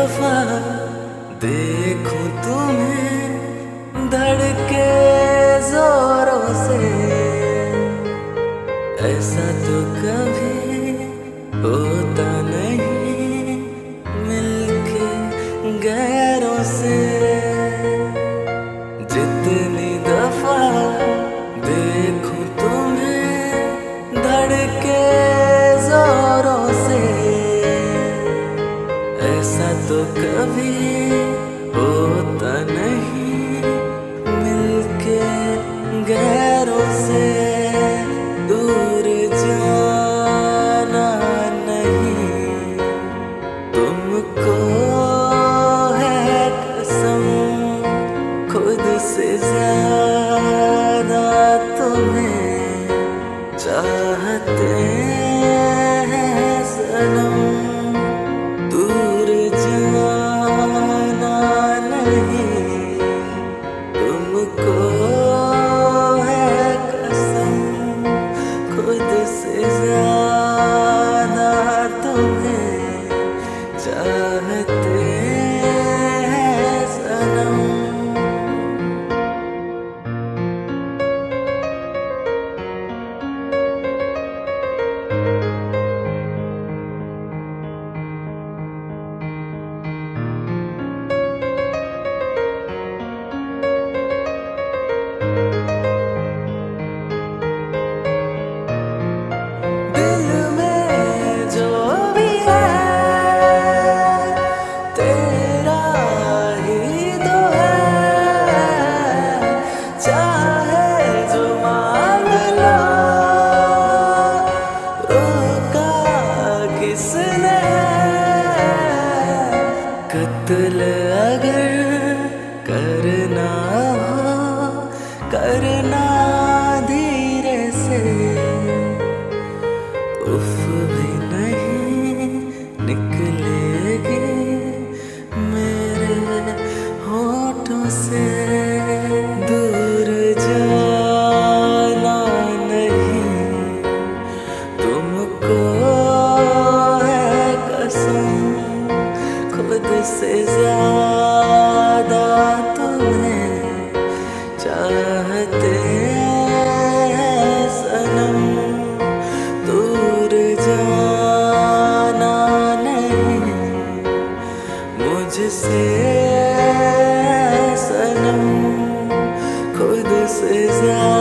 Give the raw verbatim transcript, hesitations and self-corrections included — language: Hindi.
दफा देखूं तुम्हें धड़के जोरों से, ऐसा तो कभी होता नहीं मिलके गैरों से। जितनी दफा देखूं तुम्हें धड़के जोरों से, ऐसा तो कभी होता नहीं मिलके गैरों से। दूर जाना नहीं तुमको है कसम, खुद से ज्यादा तुम्हें चाहते हैं सनम। कत्ल अगर करना हो करना धीरे से, उफ भी नहीं निकलेगी मेरे होठों से। दूर जाना नहीं तुमको है कसम, खुद से ज्यादा तुम्हें चाहते हैं सनम। दूर जाना नहीं मुझसे सनम, खुद से ज्यादा